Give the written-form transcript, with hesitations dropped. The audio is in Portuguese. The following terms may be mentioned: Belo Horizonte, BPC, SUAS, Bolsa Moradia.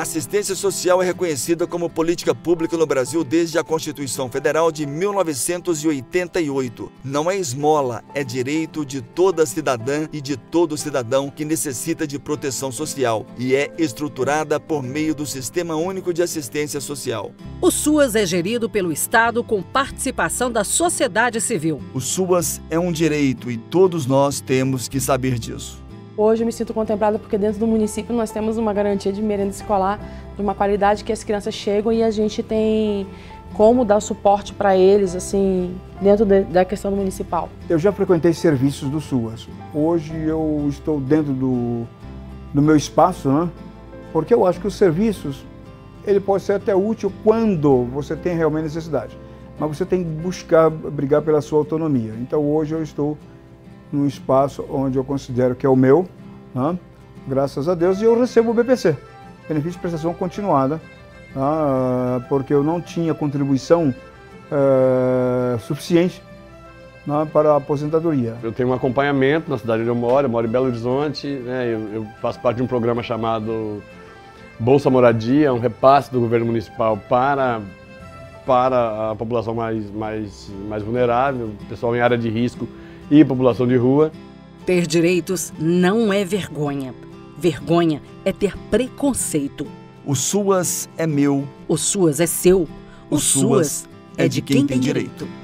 A assistência social é reconhecida como política pública no Brasil desde a Constituição Federal de 1988. Não é esmola, é direito de toda cidadã e de todo cidadão que necessita de proteção social e é estruturada por meio do Sistema Único de Assistência Social. O SUAS é gerido pelo Estado com participação da sociedade civil. O SUAS é um direito e todos nós temos que saber disso. Hoje eu me sinto contemplada porque dentro do município nós temos uma garantia de merenda escolar, de uma qualidade que as crianças chegam e a gente tem como dar suporte para eles, assim, dentro da questão municipal. Eu já frequentei serviços do SUAS. Hoje eu estou dentro do meu espaço, né? Porque eu acho que os serviços, ele pode ser até útil quando você tem realmente necessidade. Mas você tem que brigar pela sua autonomia. Então hoje eu estou num espaço onde eu considero que é o meu, né? Graças a Deus, e eu recebo o BPC, benefício de prestação continuada, né? Porque eu não tinha contribuição suficiente, né, para a aposentadoria. Eu tenho um acompanhamento na cidade onde eu moro em Belo Horizonte, né? Eu faço parte de um programa chamado Bolsa Moradia, um repasse do governo municipal para a população mais vulnerável, pessoal em área de risco, e população de rua. Ter direitos não é vergonha. Vergonha é ter preconceito. O SUAS é meu. O SUAS é seu. O SUAS é de quem tem direito.